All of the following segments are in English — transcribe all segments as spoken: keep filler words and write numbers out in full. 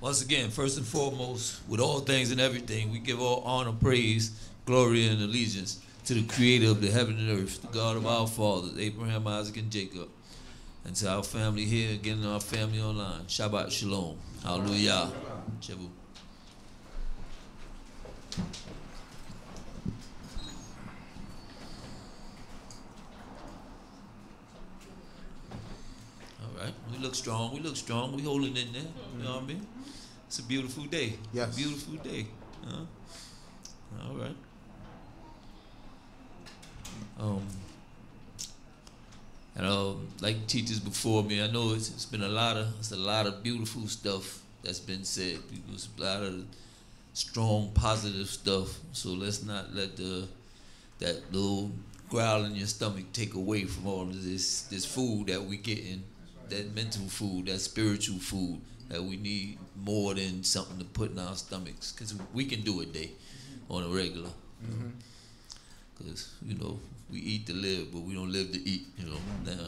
Once again, first and foremost, with all things and everything, we give all honor, praise, glory, and allegiance to the creator of the heaven and earth, the God of our fathers, Abraham, Isaac, and Jacob, and to our family here, again, and our family online. Shabbat Shalom. Hallelujah. Shabu. We look strong. We look strong. We holding in there. You know what I mean? It's a beautiful day. Yes. A beautiful day. Huh? All right. Um. And um, like teachers before me, I know it's, it's been a lot of it's a lot of beautiful stuff that's been said. It's a lot of strong, positive stuff. So let's not let the that little growl in your stomach take away from all of this this food that we getting. That mental food, that spiritual food, that we need more than something to put in our stomachs, because we can do it day on a regular. Because mm-hmm. you know we eat to live, but we don't live to eat. You know now,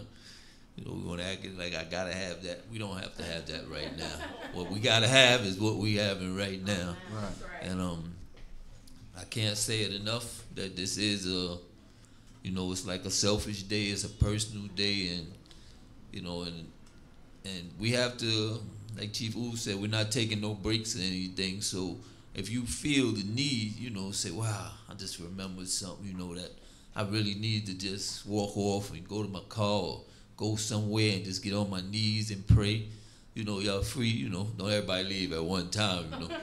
you know we want to act like I gotta have that. We don't have to have that right now. What we gotta have is what we having right now. Right. And um, I can't say it enough that this is a, you know, it's like a selfish day. It's a personal day and. You know, and and we have to, like Chief Ooh said, we're not taking no breaks or anything. So if you feel the need, you know, say, wow, I just remembered something, you know, that I really need to just walk off and go to my car or go somewhere and just get on my knees and pray. You know, y'all free, you know, don't everybody leave at one time, you know.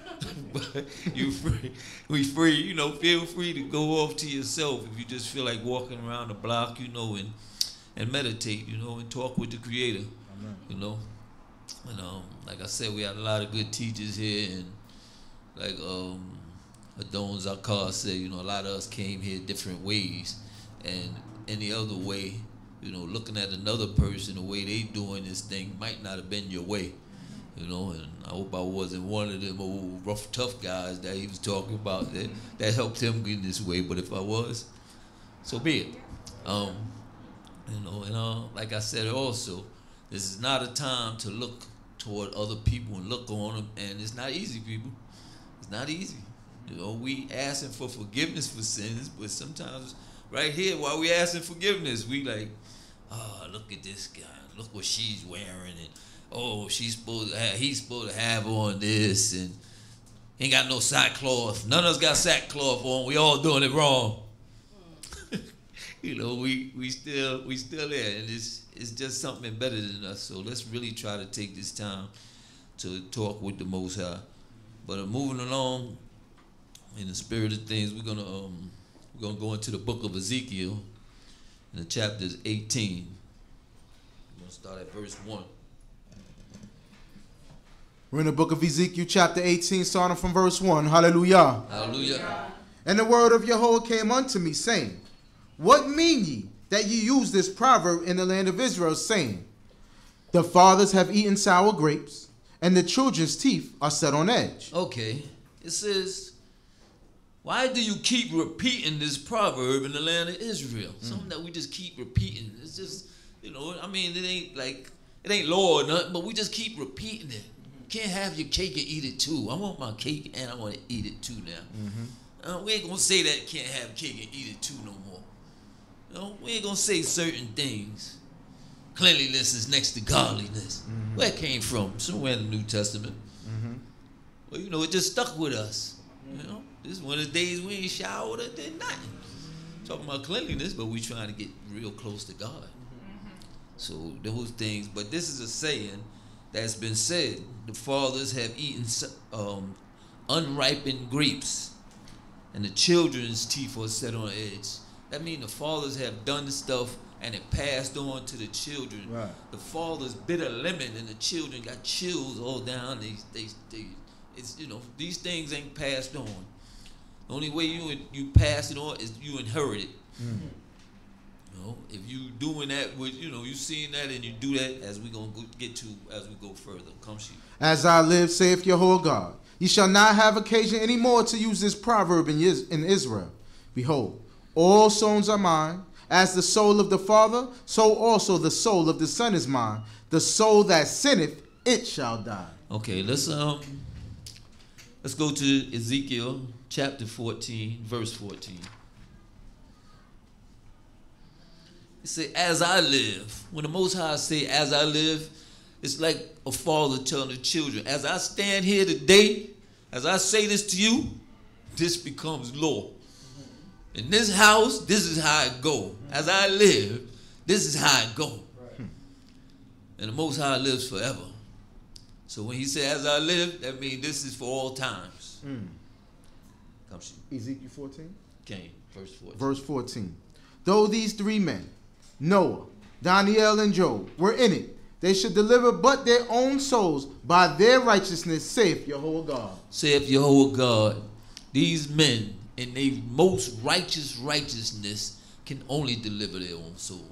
But you free, we free, you know, feel free to go off to yourself if you just feel like walking around the block, you know, and and meditate, you know, and talk with the Creator. Amen. You know, and um, like I said, we had a lot of good teachers here, and like um, Adon Zakar said, you know, a lot of us came here different ways, and any other way, you know, looking at another person the way they doing this thing might not have been your way, you know. And I hope I wasn't one of them old rough, tough guys that he was talking about that that helped him get this way. But if I was, so be it. Um. You know, and uh, like I said also, this is not a time to look toward other people and look on them, and it's not easy, people. It's not easy. You know, we asking for forgiveness for sins, but sometimes right here, while we asking forgiveness, we like, oh, look at this guy. Look what she's wearing, and oh, she's supposed to have, he's supposed to have on this, and ain't got no sackcloth. None of us got sackcloth on. We all doing it wrong. You know, we, we still we still there, and it's it's just something better than us. So let's really try to take this time to talk with the Most High. But uh, moving along, in the spirit of things, we're gonna um we're gonna go into the book of Ezekiel, and the chapter is eighteen. We're gonna start at verse one. We're in the book of Ezekiel, chapter eighteen, starting from verse one. Hallelujah. Hallelujah. And the word of Jehovah came unto me, saying, what mean ye that ye use this proverb in the land of Israel, saying, the fathers have eaten sour grapes, and the children's teeth are set on edge? Okay. It says, why do you keep repeating this proverb in the land of Israel? Mm. Something that we just keep repeating. It's just, you know, I mean, it ain't like, it ain't law or nothing, but we just keep repeating it. You can't have your cake and eat it too. I want my cake and I want to eat it too now. Mm-hmm. uh, we ain't going to say that can't have cake and eat it too no more. You know, we ain't gonna say certain things. Cleanliness is next to godliness. Mm-hmm. Where it came from? Somewhere in the New Testament. Mm-hmm. Well, you know, it just stuck with us. You know, this is one of the days we ain't showered or did nothing. Talking about cleanliness, but we trying to get real close to God. Mm-hmm. So those things. But this is a saying that's been said: the fathers have eaten um, unripened grapes, and the children's teeth are set on edge. That means the fathers have done stuff and it passed on to the children. Right. The fathers bit a lemon and the children got chills all down. They, they, they, it's, you know, these things ain't passed on. The only way you you pass it on is you inherit it. Mm-hmm. You know, if you doing that with, you know, you seeing that and you do that, as we gonna get to as we go further. Come she. As I live, saith Jehovah God, ye shall not have occasion any more to use this proverb in in Israel. Behold, all sons are mine. As the soul of the Father, so also the soul of the Son is mine. The soul that sinneth, it shall die. Okay, let's um let's go to Ezekiel chapter fourteen, verse fourteen. It says, as I live. When the Most High say, as I live, it's like a father telling the children, as I stand here today, as I say this to you, this becomes law. In this house, this is how it go. As I live, this is how it go. Right. And the Most High lives forever. So when he says, as I live, that means this is for all times. Mm. Come Ezekiel fourteen? Okay, verse fourteen. Verse fourteen. Though these three men, Noah, Daniel, and Job, were in it, they should deliver but their own souls by their righteousness, saith Jehovah God. Saith Jehovah God. These men, in their most righteous righteousness, can only deliver their own soul.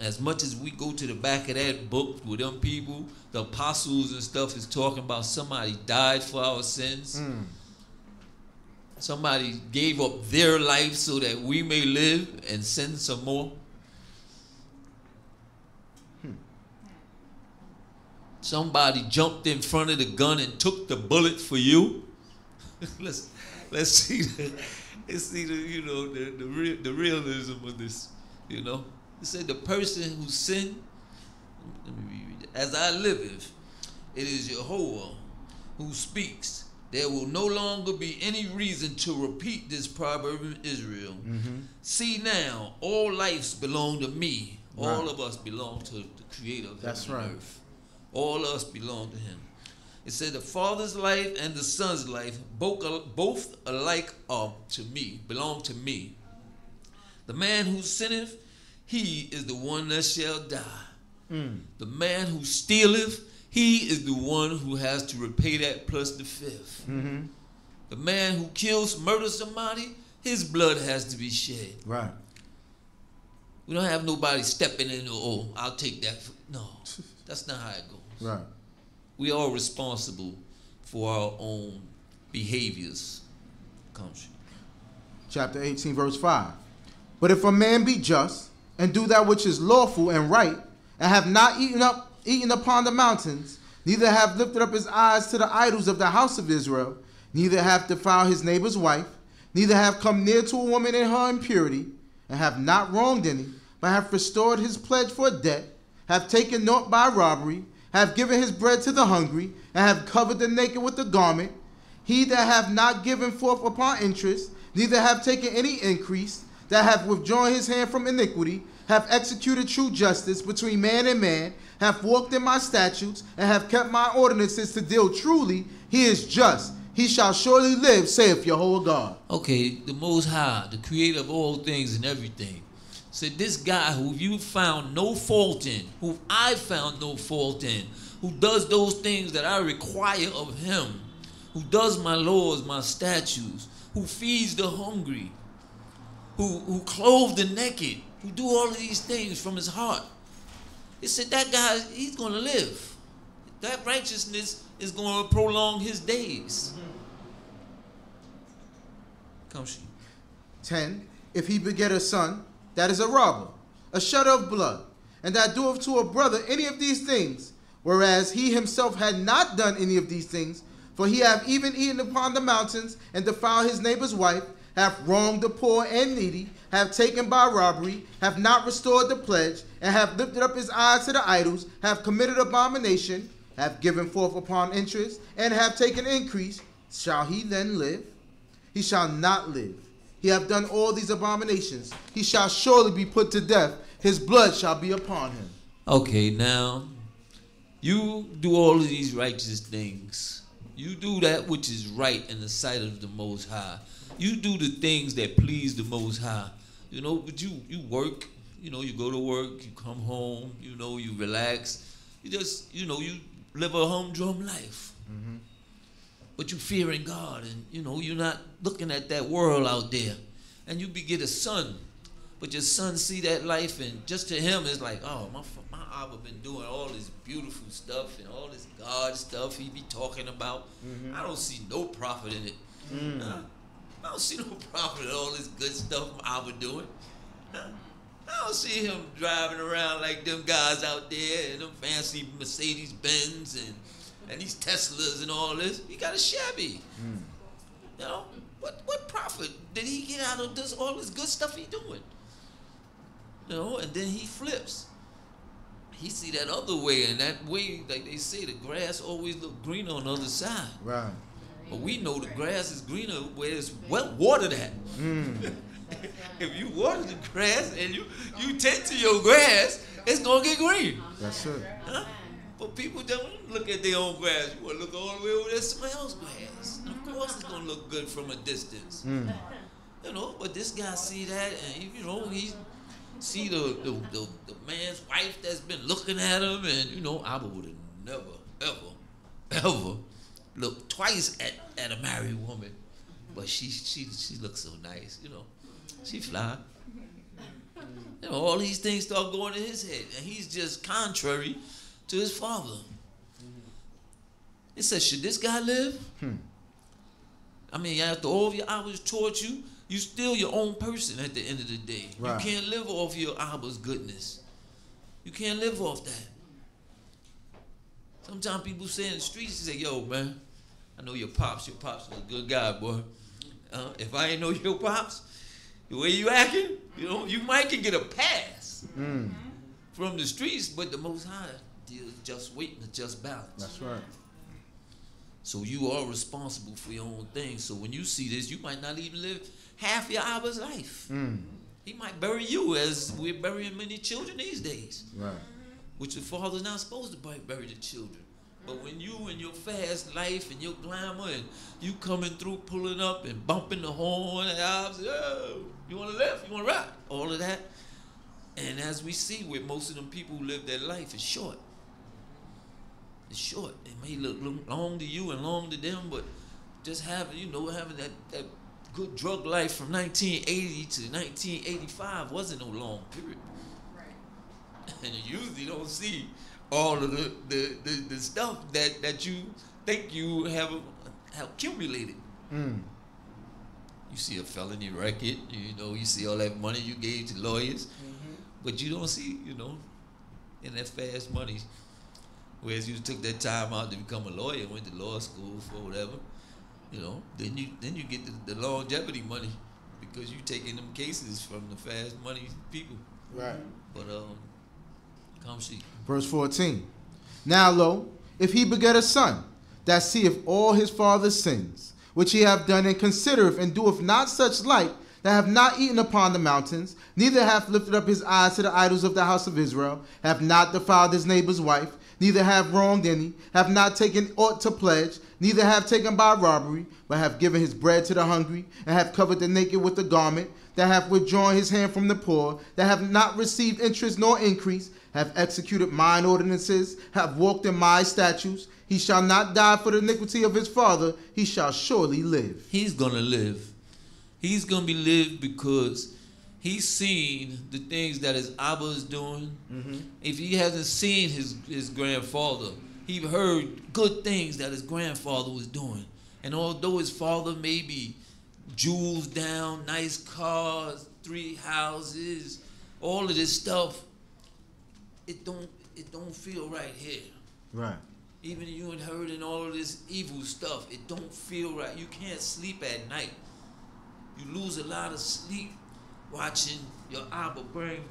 As much as we go to the back of that book with them people, the apostles and stuff is talking about somebody died for our sins. Mm. Somebody gave up their life so that we may live and sin some more. Hmm. Somebody jumped in front of the gun and took the bullet for you. let's let's see the, let's see the you know the the, real, the realism of this, you know. It said the person who sinned, let me read it. As I liveth, it is Jehovah who speaks. There will no longer be any reason to repeat this proverb in Israel. Mm-hmm. See now, all lives belong to me. Right. All of us belong to the creator of That's heaven right. and earth. All of us belong to him. It said the father's life and the son's life, both, both alike are to me, belong to me. The man who sinneth, he is the one that shall die. Mm. The man who stealeth, he is the one who has to repay that plus the fifth. Mm-hmm. The man who kills, murders somebody, his blood has to be shed. Right. We don't have nobody stepping in, oh, I'll take that. No, that's not how it goes. Right. We are responsible for our own behaviors. Country. Chapter eighteen, verse five. But if a man be just, and do that which is lawful and right, and have not eaten up, eaten upon the mountains, neither have lifted up his eyes to the idols of the house of Israel, neither have defiled his neighbor's wife, neither have come near to a woman in her impurity, and have not wronged any, but have restored his pledge for debt, have taken naught by robbery, have given his bread to the hungry, and have covered the naked with the garment, he that have not given forth upon interest, neither have taken any increase, that have withdrawn his hand from iniquity, have executed true justice between man and man, have walked in my statutes, and have kept my ordinances to deal truly, he is just. He shall surely live, saith Jehovah God. Okay, the Most High, the creator of all things and everything. Said so this guy who you found no fault in, who I found no fault in, who does those things that I require of him, who does my laws, my statutes, who feeds the hungry, Who, who clothed the naked, who do all of these things from his heart. He said that guy, he's going to live. That righteousness is going to prolong his days. Come she. ten. If he beget a son, that is a robber, a shedder of blood, and that doeth to a brother any of these things, whereas he himself had not done any of these things, for he hath even eaten upon the mountains and defiled his neighbor's wife, have wronged the poor and needy, have taken by robbery, have not restored the pledge, and have lifted up his eyes to the idols, have committed abomination, have given forth upon interest, and have taken increase, shall he then live? He shall not live. He hath done all these abominations. He shall surely be put to death. His blood shall be upon him. Okay, now, you do all of these righteous things. You do that which is right in the sight of the Most High. You do the things that please the Most High. You know, but you, you work, you know, you go to work, you come home, you know, you relax. You just, you know, you live a humdrum life. Mm-hmm. But you fearing God and, you know, you're not looking at that world out there. And you beget a son, but your son see that life and just to him it's like, oh, my, my Abba been doing all this beautiful stuff and all this God stuff he be talking about. Mm-hmm. I don't see no profit in it. Mm. Uh, I don't see no problem with all this good stuff I was doing. I don't see him driving around like them guys out there and them fancy Mercedes Benz and and these Teslas and all this. He got a Chevy. Mm. You know, what what profit did he get out of this all this good stuff he doing? You know, and then he flips. He see that other way, and that way, like they say, the grass always look greener on the other side. Right. But we know the grass is greener where it's well watered at. Mm. If you water the grass and you, you tend to your grass, it's going to get green. That's it. Huh? But people don't look at their own grass. You want to look all the way over there, smells grass. Of course it's going to look good from a distance. Mm. You know, but this guy see that, and you know, he's... See the, the, the, the man's wife that's been looking at him, and you know, I would have never, ever, ever looked twice at, at a married woman. But she she she looks so nice, you know. She fly. You know, all these things start going in his head, and he's just contrary to his father. It says, should this guy live? Hmm. I mean, after all of your hours taught you, you're still your own person at the end of the day. Right. You can't live off your Abba's goodness. You can't live off that. Sometimes people say in the streets, they say, yo, man, I know your pops. Your pops is a good guy, boy. Uh, if I ain't know your pops, the way you acting, you know, you might can get a pass mm. from the streets, but the Most High deals just weight and just balance. That's right. So you are responsible for your own thing. So when you see this, you might not even live half your Abba's life. Mm. He might bury you, as we're burying many children these days. Right. Which the father's not supposed to bury the children. But when you and your fast life and your glamour and you coming through, pulling up and bumping the horn and Abba, oh, you want to live, you want to rock, all of that. And as we see, with most of them people who live their life is short. It's short. It may look long to you and long to them, but just having, you know, having that, that good drug life from nineteen eighty to nineteen eighty-five wasn't no long period. Right. And you usually don't see all of the, the, the, the stuff that, that you think you have, have accumulated. Mm. You see a felony record, you know, you see all that money you gave to lawyers, mm-hmm. but you don't see, you know, in that fast money. Whereas you took that time out to become a lawyer, went to law school for whatever, you know, then you then you get the, the longevity money because you taking them cases from the fast money people. Right. But um, come see. Verse fourteen. Now lo, if he beget a son, that seeth all his father's sins, which he hath done, and considereth and doeth not such like, that have not eaten upon the mountains, neither hath lifted up his eyes to the idols of the house of Israel, have not defiled his neighbor's wife, neither have wronged any, have not taken aught to pledge, neither have taken by robbery, but have given his bread to the hungry, and have covered the naked with a garment, that have withdrawn his hand from the poor, that have not received interest nor increase, have executed mine ordinances, have walked in my statutes, he shall not die for the iniquity of his father, he shall surely live. He's gonna live. He's going to be lived because he's seen the things that his Abba is doing. Mm-hmm. If he hasn't seen his, his grandfather, he heard good things that his grandfather was doing. And although his father may be jewels down, nice cars, three houses, all of this stuff, it don't, it don't feel right here. Right. Even you and heard and all of this evil stuff, it don't feel right. You can't sleep at night. You lose a lot of sleep watching your Abba bring,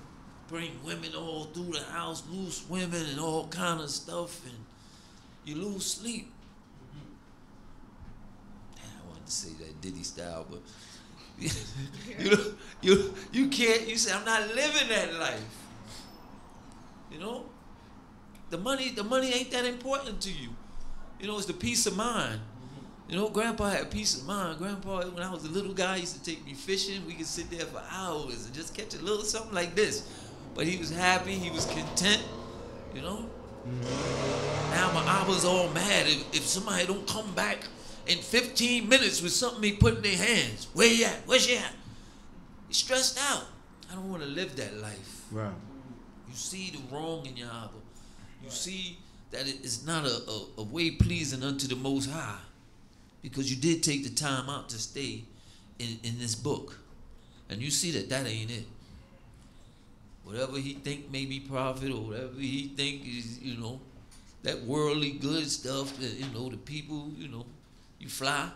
bring women all through the house, loose women and all kind of stuff, and you lose sleep. Mm-hmm. I wanted to say that Diddy style, but you know, you you can't. You say I'm not living that life. You know, the money the money ain't that important to you. You know, it's the peace of mind. You know, Grandpa had peace of mind. Grandpa, when I was a little guy, he used to take me fishing. We could sit there for hours and just catch a little something like this. But he was happy. He was content, you know. Mm-hmm. Now my Abba's all mad if, if somebody don't come back in fifteen minutes with something they put in their hands. Where you at? Where's you at? He's stressed out. I don't want to live that life. Right. You see the wrong in your Abba. You right. see that it is not a, a, a way pleasing unto the Most High. Because you did take the time out to stay in, in this book. And you see that that ain't it. whatever he think may be profit, or whatever he think is, you know, that worldly good stuff, that, you know, the people, you know, you fly,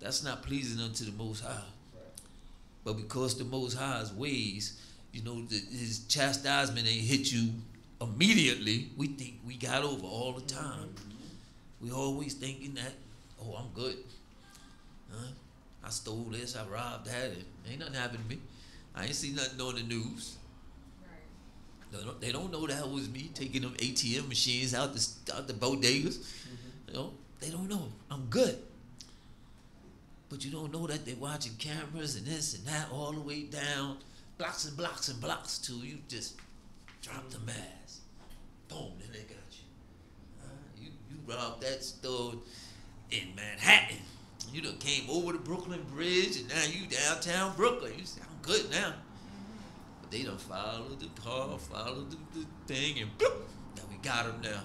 that's not pleasing unto the Most High. Right. But because the Most High's ways, you know, the, his chastisement ain't hit you immediately, we think we got over all the time. Mm-hmm. We always thinking that, oh, I'm good. Huh? I stole this, I robbed that, it ain't nothing happened to me. I ain't seen nothing on the news. Right. They, don't, they don't know that was me taking them A T M machines out the, out the bodegas. Mm-hmm. You know, they don't know. I'm good. But you don't know that they're watching cameras and this and that all the way down, blocks and blocks and blocks till you just drop the mask. Boom, then they got you. Uh, you. You robbed that store in Manhattan. You done came over the Brooklyn Bridge, and now you downtown Brooklyn. You say, I'm good now. But they done followed the car, followed the, the thing, and boop, now we got them now.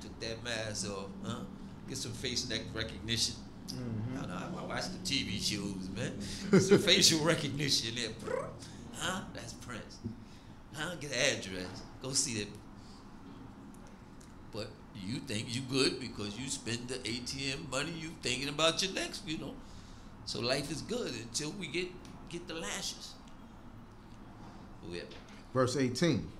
Took that mask off, huh? Get some face neck recognition. Mm-hmm. I, know, I, I watch the T V shows, man. Some facial recognition there. Huh? That's Prince. Huh? Get an address. Go see that. But you think you good because you spend the A T M money, you thinking about your next, you know. So life is good until we get get the lashes. Oh, yeah. Verse eighteen.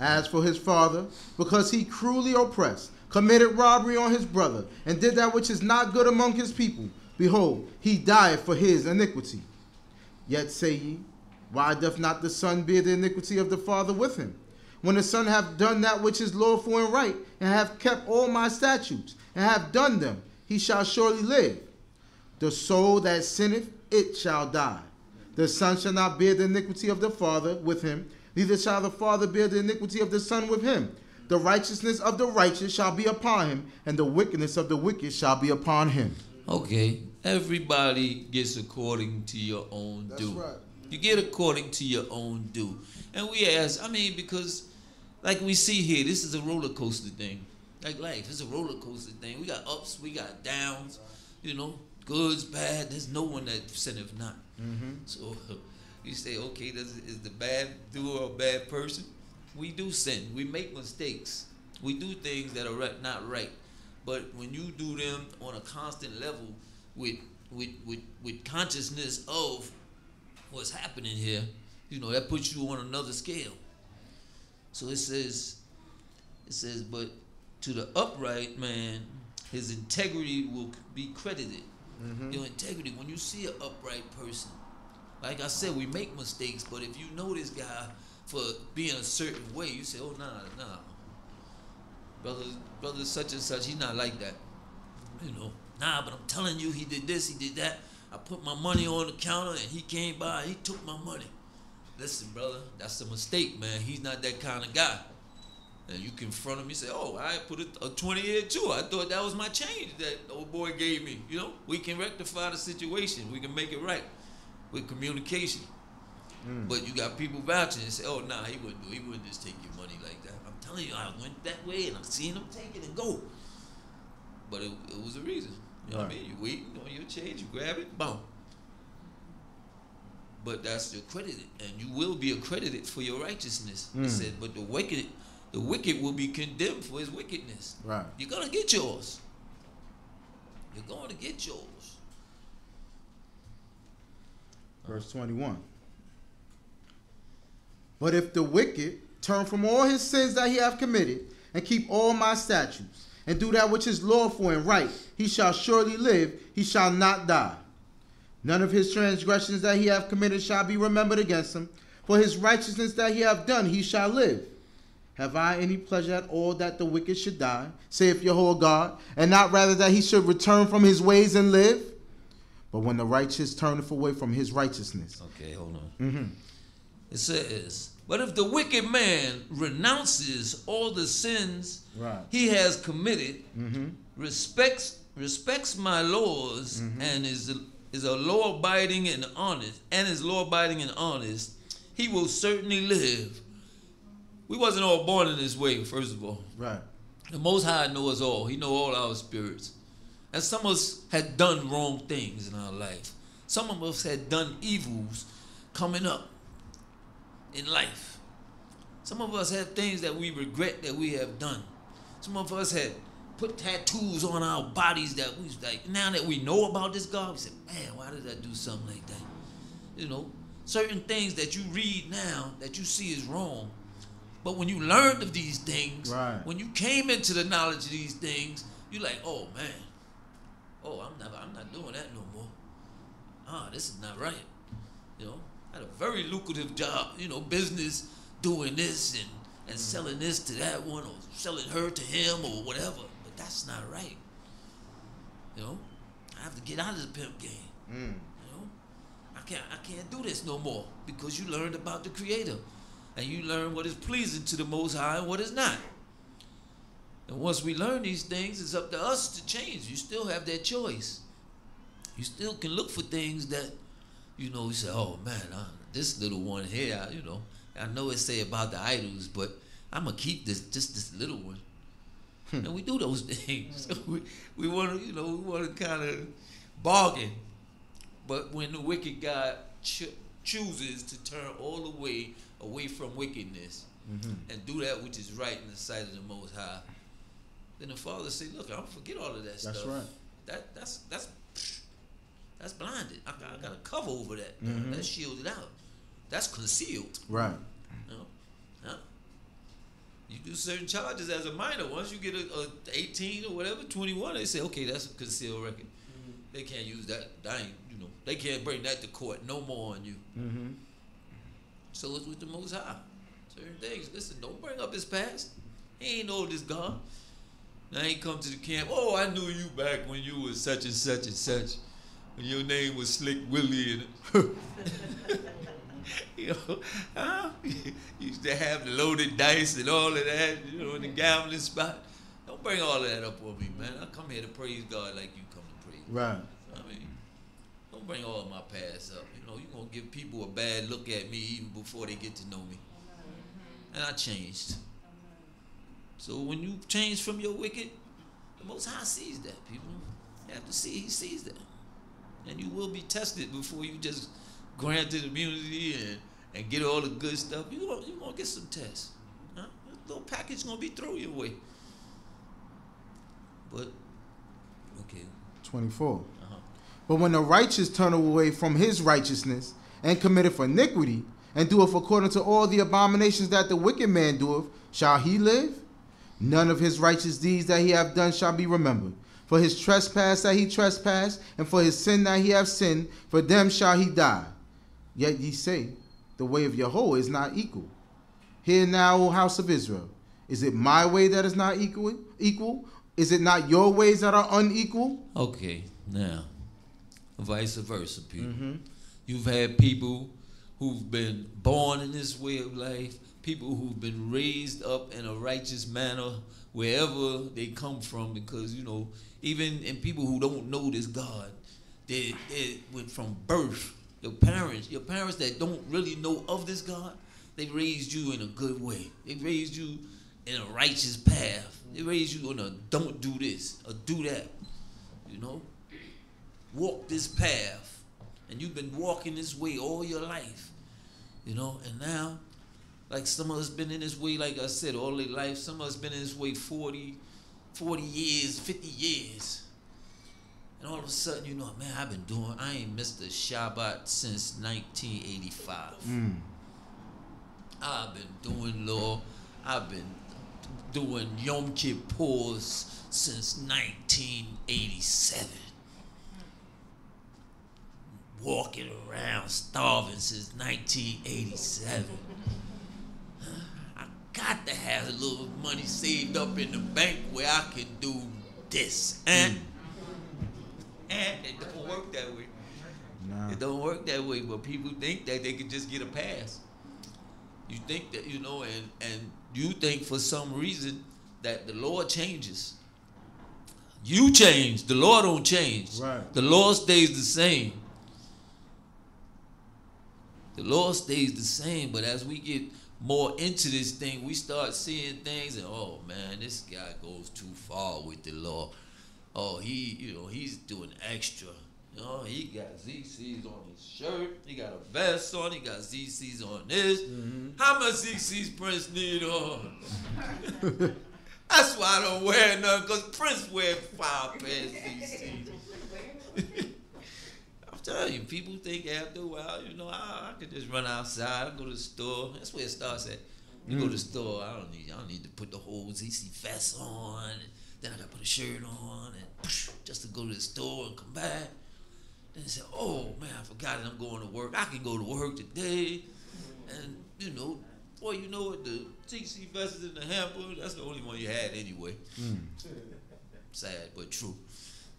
As for his father, because he cruelly oppressed, committed robbery on his brother, and did that which is not good among his people, behold, he died for his iniquity. Yet say ye, why doth not the son bear the iniquity of the father with him? When the son hath done that which is lawful and right, and hath kept all my statutes, and hath done them, he shall surely live. The soul that sinneth, it shall die. The son shall not bear the iniquity of the father with him, neither shall the father bear the iniquity of the son with him. The righteousness of the righteous shall be upon him, and the wickedness of the wicked shall be upon him. Okay, everybody gets according to your own due. That's right. You get according to your own due. And we ask, I mean, because like we see here, this is a roller coaster thing. Like life, it's a roller coaster thing. We got ups, we got downs, you know, goods, bad. There's no one that sinneth not. Mm-hmm. So you say, okay, does, is the bad doer a bad person? We do sin. We make mistakes. We do things that are right, not right. But when you do them on a constant level with, with, with, with consciousness of what's happening here, you know, that puts you on another scale. So it says, it says, but to the upright man, his integrity will be credited. Mm-hmm. Your integrity, when you see an upright person, like I said, we make mistakes, but if you know this guy for being a certain way, you say, oh, nah, nah. Brother, brother such and such, he's not like that. You know, nah, but I'm telling you, he did this, he did that. I put my money on the counter and he came by, he took my money. Listen, brother, that's a mistake, man. He's not that kind of guy. And you confront him, you say, oh, I put a, a twenty here too. I thought that was my change that old boy gave me. You know, we can rectify the situation. We can make it right with communication. Mm. But you got people vouching and say, oh, nah, he wouldn't do it. He wouldn't just take your money like that. I'm telling you, I went that way and I seen him take it and go. But it, it was a reason. You know right. what I mean? You waiting on your change, you grab it, boom. But that's accredited, and you will be accredited for your righteousness. Mm. It said, but the wicked, the wicked will be condemned for his wickedness. Right. You're gonna get yours. You're going to get yours. Verse twenty-one. But if the wicked turn from all his sins that he hath committed, and keep all my statutes, and do that which is lawful and right, he shall surely live, he shall not die. None of his transgressions that he hath committed shall be remembered against him, for his righteousness that he hath done, he shall live. Have I any pleasure at all that the wicked should die, saith Jehovah God, and not rather that he should return from his ways and live? But when the righteous turneth away from his righteousness. Okay, hold on. Mm-hmm. It says, but if the wicked man renounces all the sins right. he has committed, mm-hmm. respects respects my laws, mm-hmm. and is is a law abiding and honest, and is law abiding and honest, he will certainly live. We wasn't all born in this way, first of all. Right. The Most High knows us all. He knows all our spirits, and some of us had done wrong things in our life. Some of us had done evils coming up in life. Some of us have things that we regret that we have done. Some of us had put tattoos on our bodies that we like, now that we know about this God, we said, man, why did I do something like that? You know, certain things that you read now that you see is wrong. But when you learned of these things, right. when you came into the knowledge of these things, you're like, oh man, oh, I'm not, I'm not doing that no more. Ah, this is not right. You know, I had a very lucrative job, you know, business doing this and, and mm. selling this to that one or selling her to him or whatever. But that's not right. You know, I have to get out of the pimp game. Mm. You know, I can't, I can't do this no more because you learned about the Creator. And you learn what is pleasing to the Most High and what is not. And once we learn these things, it's up to us to change. You still have that choice. You still can look for things that, you know, you say, oh man, I, this little one here, I, you know, I know it say about the idols, but I'm going to keep this, just this little one. And we do those things. So we we want to, you know, we want to kind of bargain. But when the wicked God ch chooses to turn all the way away from wickedness, mm-hmm. and do that which is right in the sight of the Most High, then the Father say, look, I don't forget all of that that's stuff. That's right. That, that's, that's, that's blinded. I, I got a cover over that. Mm-hmm. That's shielded out. That's concealed. Right. You know? Huh? You do certain charges as a minor. Once you get a, a eighteen or whatever, twenty-one, they say, okay, that's a concealed record. Mm-hmm. They can't use that. I ain't, you know, they can't bring that to court no more on you. Mm-hmm. So it's with the Most High. Certain things. Listen, don't bring up his past. He ain't know this God. I ain't come to the camp. Oh, I knew you back when you was such and such and such. When your name was Slick Willie. And you know, huh? You used to have the loaded dice and all of that, you know, in the gambling spot. Don't bring all of that up on me, man. I come here to praise God like you come to praise God. Right. I mean, don't bring all of my past up. You know, you're going to give people a bad look at me even before they get to know me. And I changed. So when you change from your wicked, the Most High sees that, people. You have to see, he sees that. And you will be tested before you just granted immunity and, and get all the good stuff. You're going you to get some tests. Huh? A little package going to be thrown your way. But, okay. twenty-four. Uh-huh. But when the righteous turn away from his righteousness and committeth iniquity and doeth according to all the abominations that the wicked man doeth, shall he live? None of his righteous deeds that he hath done shall be remembered. For his trespass that he trespassed, and for his sin that he hath sinned, for them shall he die. Yet ye say, the way of Yahweh is not equal. Hear now, O house of Israel, is it my way that is not equal? Equal? Is it not your ways that are unequal? Okay, now, vice versa, people. Mm-hmm. You've had people who've been born in this way of life, people who've been raised up in a righteous manner wherever they come from, because, you know, even in people who don't know this God, they, they went from birth. Your parents, your parents that don't really know of this God, they raised you in a good way. They raised you in a righteous path. They raised you on a don't do this or do that, you know. Walk this path, and you've been walking this way all your life, you know, and now, like some of us been in this way, like I said, all their life. Some of us been in this way forty, forty years, fifty years. And all of a sudden, you know, man, I've been doing, I ain't missed a Shabbat since nineteen eighty-five. Mm. I've been doing law. I've been doing Yom Kippur since nineteen eighty-seven. Walking around starving since nineteen eighty-seven. Got to have a little money saved up in the bank where I can do this. And, and it don't work that way. No. It don't work that way, but people think that they can just get a pass. You think that, you know, and, and you think for some reason that the law changes. You change. The law don't change. Right. The law stays the same. The law stays the same, but as we get more into this thing, we start seeing things, and oh man, this guy goes too far with the law. Oh, he, you know, he's doing extra. You know, he got Z Cs on his shirt. He got a vest on. He got Z Cs on this. Mm-hmm. How much Z Cs Prince need on? That's why I don't wear none, because Prince wear five pairs Z Cs. I'm telling you, people think after a while, you know, I, I could just run outside. I go to the store. That's where it starts at. You mm. go to the store. I don't need. I don't need to put the whole Z C vest on. And then I got to put a shirt on, and just to go to the store and come back. And said, oh, man, I forgot it. I'm going to work. I can go to work today. And, you know, boy, you know what? The T C vest is in the hamper. That's the only one you had anyway. Mm. Sad, but true.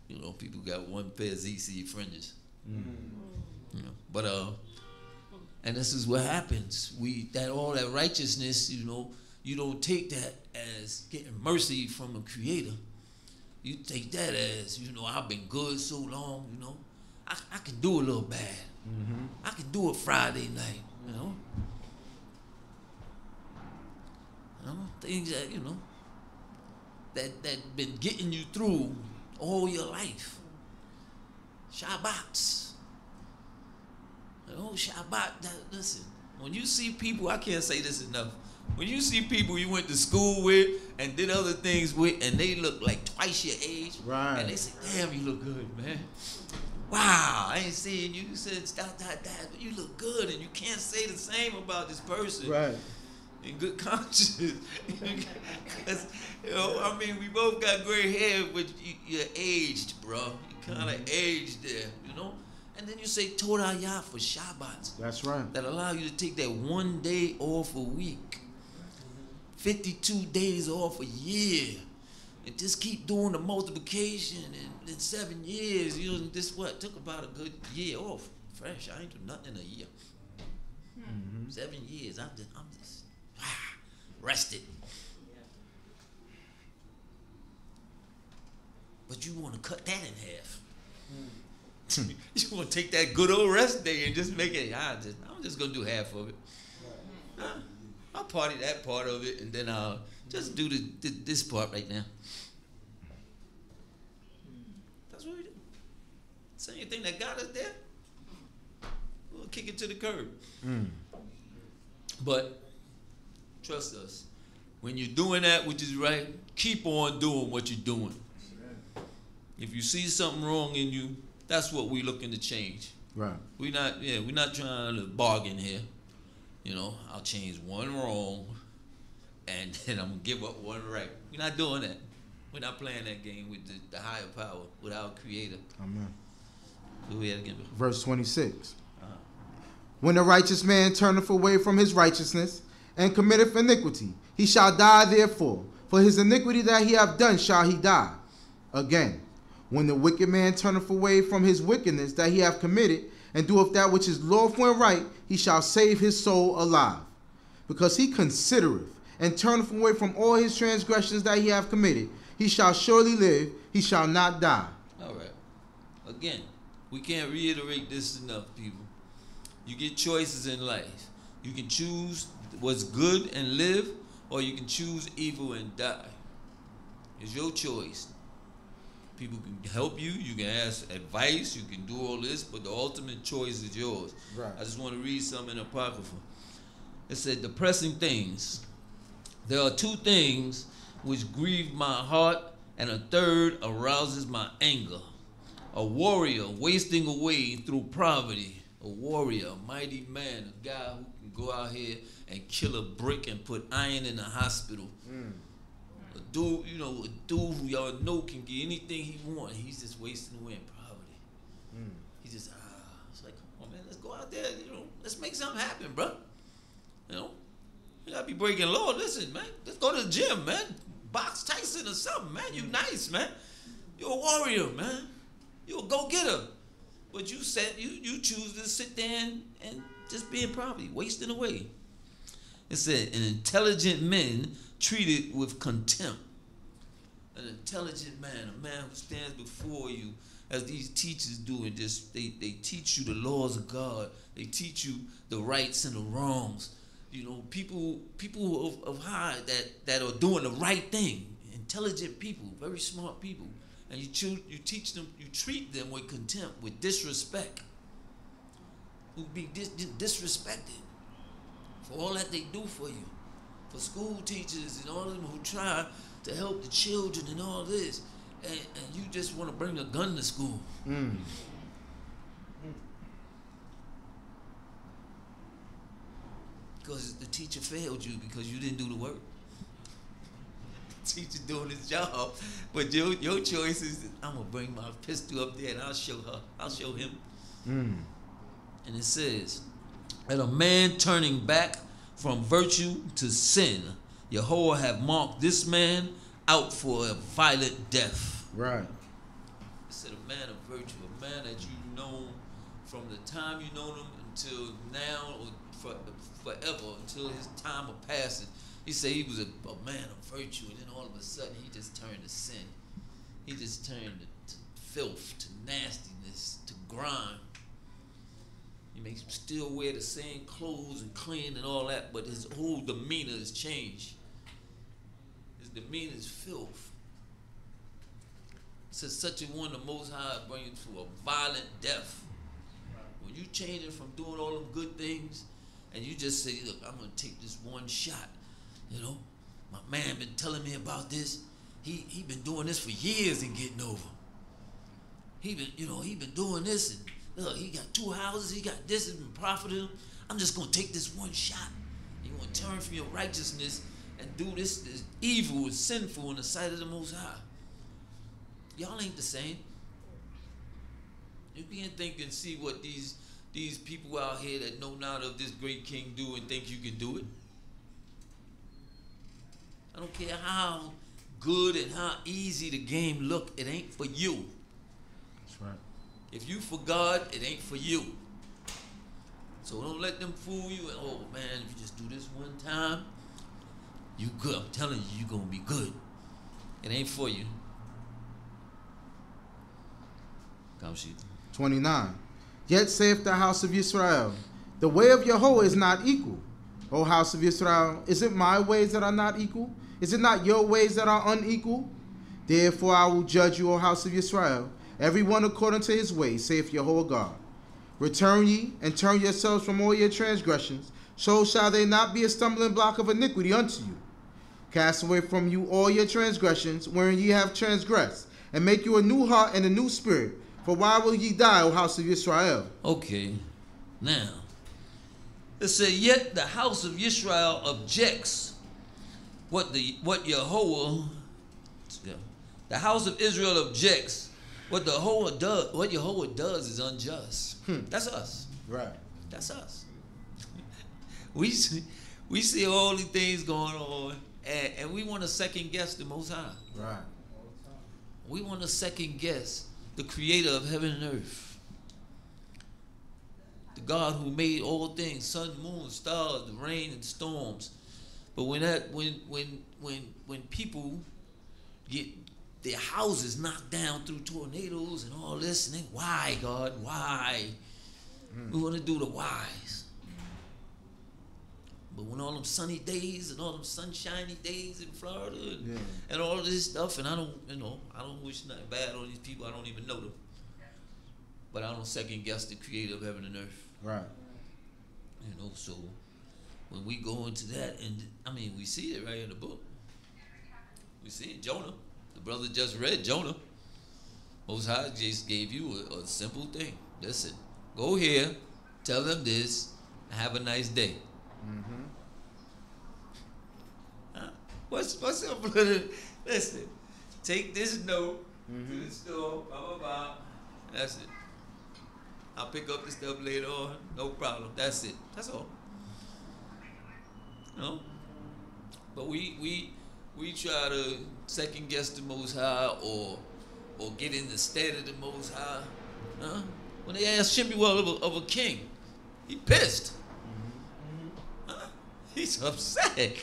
You know, people got one pair of Z C fringes. Mm. You know, but, uh, and this is what happens. We, that all that righteousness, you know, you don't take that as getting mercy from a creator. You take that as, you know, I've been good so long, you know. I, I can do a little bad. Mm-hmm. I can do a Friday night, you know? you know. Things that, you know, that that been getting you through all your life. Shabbats. You know, Shabbat, that, listen, when you see people, I can't say this enough. When you see people you went to school with and did other things with, and they look like twice your age, right. And they say, damn, you look good, man. Wow, I ain't seen you since that, that, that, but you look good, and you can't say the same about this person. Right. In good conscience. You know, I mean, we both got gray hair, but you, you're aged, bro. You kind of mm-hmm. aged there, you know? And then you say Torah Yah for Shabbat. That's right. That allow you to take that one day off a week, fifty-two days off a year. And just keep doing the multiplication, and in seven years, you know, this what took about a good year off. Fresh, I ain't do nothing in a year. Mm-hmm. Seven years, I'm just, I'm just ah, rested. Yeah. But you want to cut that in half. Mm. You want to take that good old rest day and just make it. I just, I'm just gonna do half of it. Right. Huh? I'll party that part of it, and then I'll just do the, the, this part right now. That's what we do. Same thing that got us there, we'll kick it to the curb. Mm. But trust us, when you're doing that which is right, keep on doing what you're doing. If you see something wrong in you, that's what we're looking to change. Right. We're not, yeah, we're not trying to bargain here. You know, I'll change one wrong, and then I'm going to give up one right. We're not doing that. We're not playing that game with the, the higher power, with our creator. Amen. Do we have again? Verse twenty-six. Uh-huh. When a righteous man turneth away from his righteousness, and committeth iniquity, he shall die therefore. For his iniquity that he hath done shall he die. Again, when the wicked man turneth away from his wickedness that he hath committed, and doeth that which is lawful and right, he shall save his soul alive. Because he considereth, and turneth away from all his transgressions that he hath committed, he shall surely live, he shall not die. All right. Again, we can't reiterate this enough, people. You get choices in life. You can choose what's good and live, or you can choose evil and die. It's your choice. People can help you, you can ask advice, you can do all this, but the ultimate choice is yours. Right. I just want to read some in Apocrypha. It said, the pressing things. There are two things which grieve my heart, and a third arouses my anger. A warrior wasting away through poverty. A warrior, a mighty man, a guy who can go out here and kill a brick and put iron in the hospital. Mm. A dude, you know, a dude who y'all know can get anything he want. He's just wasting away in poverity. Mm. He's just, ah, it's like, come on, man, let's go out there, you know, let's make something happen, bro. You know, you gotta be breaking law. Listen, man, let's go to the gym, man. Box Tyson or something, man. You nice, man. You're a warrior, man. You're a go-getter. But you said you you choose to sit there and, and just be in poverty, wasting away. It said, an intelligent man treated with contempt. An intelligent man, a man who stands before you, as these teachers do, and just they, they teach you the laws of God. They teach you the rights and the wrongs. You know, people people of, of high that, that are doing the right thing. Intelligent people, very smart people. and you choose, you teach them, you treat them with contempt, with disrespect, who be dis disrespected for all that they do for you, for school teachers and all of them who try to help the children and all this, and, and you just want to bring a gun to school. Mm. Because the teacher failed you because you didn't do the work. The teacher doing his job, but your, your choice is, I'm going to bring my pistol up there and I'll show her, I'll show him. Mm. And it says, "At a man turning back from virtue to sin, Yahweh have marked this man out for a violent death." Right. It said a man of virtue, a man that you've known from the time you know him until now, or for, forever, until his time of passing. He said he was a, a man of virtue, and then all of a sudden he just turned to sin. He just turned to, to filth, to nastiness, to grime. He makes him still wear the same clothes and clean and all that, but his whole demeanor has changed. His demeanor is filth. It says, "Such a one the Most High brings to a violent death." When you change it from doing all them good things, and you just say, "Look, I'm gonna take this one shot. You know, my man been telling me about this. He he been doing this for years and getting over. He been, you know, he been doing this and." Look, he got two houses, he got this, it's been profiting him. I'm just going to take this one shot. You're going to turn from your righteousness and do this, this evil is sinful in the sight of the Most High. Y'all ain't the same. You can't think and see what these, these people out here that know not of this great king do and think you can do it. I don't care how good and how easy the game look, it ain't for you. That's right. If you for God, it ain't for you. So don't let them fool you. And, oh, man, if you just do this one time, you good. I'm telling you, you're going to be good. It ain't for you. twenty-nine. "Yet saith the house of Yisrael, the way of Yahweh is not equal. O house of Yisrael, is it my ways that are not equal? Is it not your ways that are unequal? Therefore I will judge you, O house of Yisrael. Every one according to his way, saith Yehovah God. Return ye, and turn yourselves from all your transgressions, so shall they not be a stumbling block of iniquity unto you. Cast away from you all your transgressions, wherein ye have transgressed, and make you a new heart and a new spirit. For why will ye die, O house of Israel?" Okay, now, it said, "Yet the house of Israel objects what the what Yehovah, the house of Israel objects. What the whole does, what Yehovah does, is unjust." Hmm. That's us. Right. That's us. we see, we see all these things going on, and, and we want to second guess the Most High. Right. We want to second guess the Creator of heaven and earth, the God who made all things, sun, moon, stars, the rain, and storms. But when that, when when when when people get their houses knocked down through tornadoes and all this, and they, why, God, why? Mm. We want to do the whys. But when all them sunny days and all them sunshiny days in Florida and, yeah. and all this stuff, and I don't, you know, I don't wish nothing bad on these people. I don't even know them. But I don't second guess the Creator of heaven and earth. Right. You know, so when we go into that, and I mean, we see it right in the book. We see it, Jonah. The brother just read Jonah. Most High just gave you a, a simple thing. Listen, go here, tell them this, and have a nice day. Mm-hmm. Huh? What's what's up, brother? Listen, take this note mm-hmm. to the store, blah, blah, blah. That's it. I'll pick up the stuff later on. No problem. That's it. That's all. You know? But we we we try to second guess the Most High, or or get in the stead of the Most High. Huh? When they asked Shimmy well of a, of a king, he pissed. Mm-hmm. Huh? He's upset.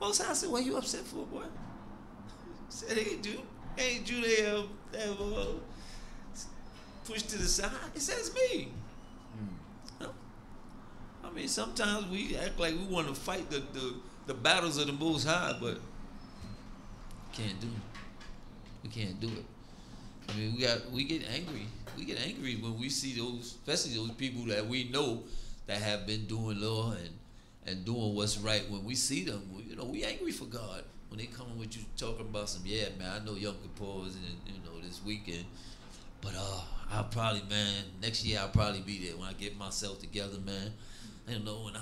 Most High said, "What you upset for, boy?" He said, "Hey, Jew, hey, Jew, they have, they have uh, pushed to the side." He said, "It's me." Mm. Huh? I mean, sometimes we act like we want to fight the, the the battles of the Most High, but can't do it. We can't do it. I mean, we got we get angry. We get angry when we see those, especially those people that we know that have been doing law and and doing what's right. When we see them, we, you know, we angry for God. When they coming with you talking about some, yeah, man, I know Yom Kippur is, you know, this weekend, but uh, I'll probably, man, next year I'll probably be there when I get myself together, man. You know, and I,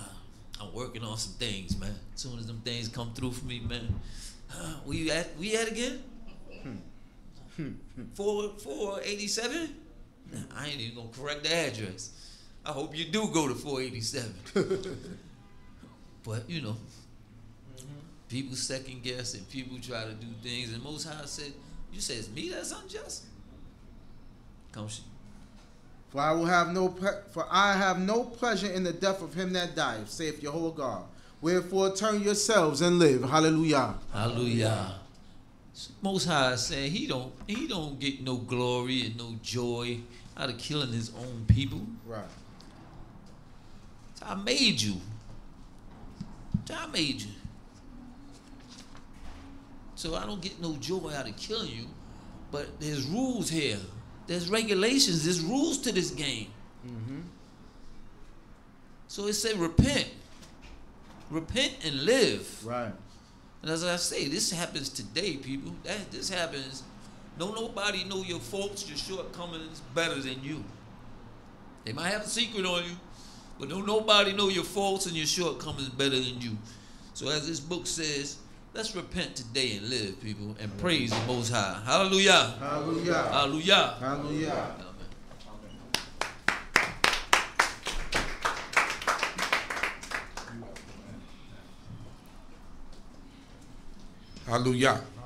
I'm working on some things, man. As soon as them things come through for me, man, huh, where you at? We at again? four eighty-seven? Nah, I ain't even gonna correct the address. I hope you do go to four eighty-seven. But, you know, mm-hmm. people second guess and people try to do things. And Most High said, you say it's me that's unjust? Come she. For I will have no for I have no pleasure in the death of him that dieth, saith Jehovah God. Wherefore turn yourselves and live. Hallelujah. Hallelujah. Most High said he don't he don't get no glory and no joy out of killing his own people. Right. So I made you. So I made you. So I don't get no joy out of killing you, but there's rules here. There's regulations, there's rules to this game. Mm-hmm. So it said repent. Repent and live. Right. And as I say, this happens today, people. That this happens. Don't nobody know your faults, your shortcomings better than you. They might have a secret on you, but don't nobody know your faults and your shortcomings better than you. So as this book says, let's repent today and live, people, and praise the Most High. Hallelujah. Hallelujah. Hallelujah. Hallelujah. Amen. Hallelujah.